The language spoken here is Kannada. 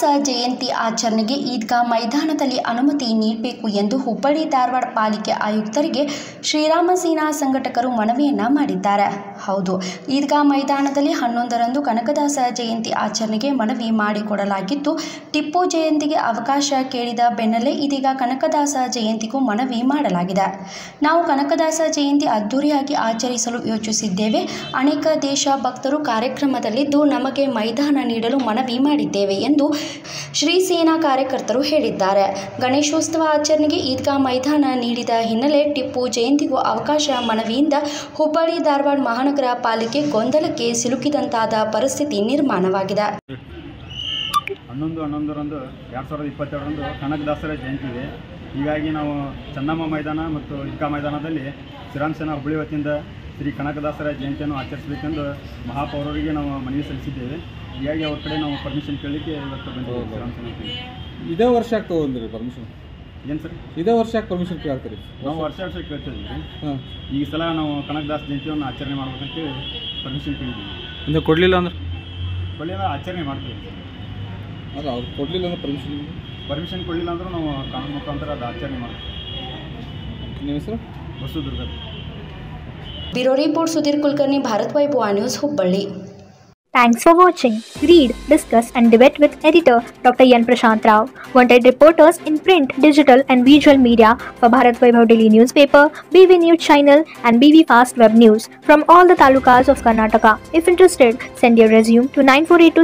ಕನಕದಾಸ ಜಯಂತಿ ಆಚರಣೆಗೆ ಈದ್ಗಾ ಮೈದಾನದಲ್ಲಿ ಅನುಮತಿ ನೀಡಬೇಕು ಎಂದು ಹುಬ್ಬಳ್ಳಿ ಧಾರವಾಡ ಪಾಲಿಕೆ ಆಯುಕ್ತರಿಗೆ ಶ್ರೀರಾಮಸೇನಾ ಸಂಘಟಕರು ಮನವಿಯನ್ನ ಮಾಡಿದ್ದಾರೆ. ಹೌದು, ಈದ್ಗಾ ಮೈದಾನದಲ್ಲಿ 11ರಂದು ಕನಕದಾಸ ಜಯಂತಿ ಆಚರಣೆಗೆ ಮನವಿ ಮಾಡಿಕೊಡಲಾಗಿತ್ತು. ಟಿಪ್ಪು ಜಯಂತಿಗೆ ಅವಕಾಶ ಕೇಳಿದ ಬೆನ್ನಲ್ಲೇ ಇದೀಗ ಕನಕದಾಸ ಜಯಂತಿಗೂ ಮನವಿ ಮಾಡಲಾಗಿದೆ. ನಾವು ಕನಕದಾಸ ಜಯಂತಿ ಅದ್ದೂರಿಯಾಗಿ ಆಚರಿಸಲು ಯೋಚಿಸಿದ್ದೇವೆ. ಅನೇಕ ದೇಶ ಭಕ್ತರು ಕಾರ್ಯಕ್ರಮದಲ್ಲಿದ್ದು ನಮಗೆ ಮೈದಾನ ನೀಡಲು ಮನವಿ ಮಾಡಿದ್ದೇವೆ ಎಂದು ಶ್ರೀ ಸೇನಾ ಕಾರ್ಯಕರ್ತರು ಹೇಳಿದ್ದಾರೆ. ಗಣೇಶೋತ್ಸವ ಆಚರಣೆಗೆ ಈದ್ಗಾ ಮೈದಾನ ನೀಡಿದ ಹಿನ್ನೆಲೆ ಟಿಪ್ಪು ಜಯಂತಿಗೂ ಅವಕಾಶ ಮನವಿಯಿಂದ ಹುಬ್ಬಳ್ಳಿ ಧಾರವಾಡ ಮಹಾನಗರ ಪಾಲಿಕೆ ಗೊಂದಲಕ್ಕೆ ಸಿಲುಕಿದಂತಾದ ಪರಿಸ್ಥಿತಿ ನಿರ್ಮಾಣವಾಗಿದೆ. 11/11/2022 ಕನಕದಾಸರ ಜಯಂತಿ ಇದೆ. ಹೀಗಾಗಿ ನಾವು ಚನ್ನಮ್ಮ ಮೈದಾನ ಮತ್ತು ಈದ್ಗಾ ಮೈದಾನದಲ್ಲಿ ಶ್ರೀರಾಮಸೇನಾ ಹುಬ್ಬಳ್ಳಿ ವತಿಯಿಂದ ಶ್ರೀ ಕನಕದಾಸರ ಜಯಂತಿಯನ್ನು ಆಚರಿಸಬೇಕೆಂದು ಮಹಾಪೌರರಿಗೆ ನಾವು ಮನವಿ ಸಲ್ಲಿಸಿದ್ದೇವೆ. ಹೀಗಾಗಿ ಅವ್ರ ಕಡೆ ನಾವು ಪರ್ಮಿಷನ್ ಕೇಳಲಿಕ್ಕೆ ಇವತ್ತು ಬಂದಿದ್ದೀವಿ. ಇದೇ ವರ್ಷ ಯಾಕೆ ತೊಗೊಂಡ್ರಿ ಪರ್ಮಿಷನ್? ಏನು ಸರ್, ಇದೇ ವರ್ಷ ಯಾಕೆ ಪರ್ಮಿಷನ್ ಕೇಳ್ತೀರಿ? ನಾವು ವರ್ಷ ಕೇಳ್ತಿದ್ವಿ. ಹಾಂ, ಈ ಸಲ ನಾವು ಕನಕದಾಸ ಜಯಂತಿಯನ್ನು ಆಚರಣೆ ಮಾಡ್ಬೇಕಂತೇಳಿ ಪರ್ಮಿಷನ್ ಕೇಳಿದ್ದೀವಿ. ಅಂದರೆ ಕೊಡಲಿಲ್ಲ ಅಂದ್ರೆ ಕೊಡಲಿಲ್ಲ ಆಚರಣೆ ಮಾಡ್ತೀವಿ. ಅಲ್ಲ, ಅವ್ರು ಕೊಡಲಿಲ್ಲ ಅಂದ್ರೆ ಪರ್ಮಿಷನ್ ಕೊಡಲಿಲ್ಲ ಅಂದ್ರೆ ನಾವು ಕಾನೂನು ಮುಖಾಂತರ ಅದು ಆಚರಣೆ ಮಾಡ್ತೀವಿ. ನಿಮ್ಮ ಹೆಸರು? ಹೊಸದುರ್ಗ. ಬ್ಯೂರೋ ರಿಪೋರ್ಟ್ ಸುಧೀರ್ ಕುಲಕರ್ಣಿ, ಭಾರತ್ ವೈಭವ news, Hubballi. Thanks for watching. Read, discuss and debate with editor Dr. Yan Prashant Rao. Wanted reporters in print, digital and visual media for Bharat Vaibhava Daily Newspaper, BV News Channel and BV Fast Web News from all the talukas of Karnataka. If interested, send your resume to 948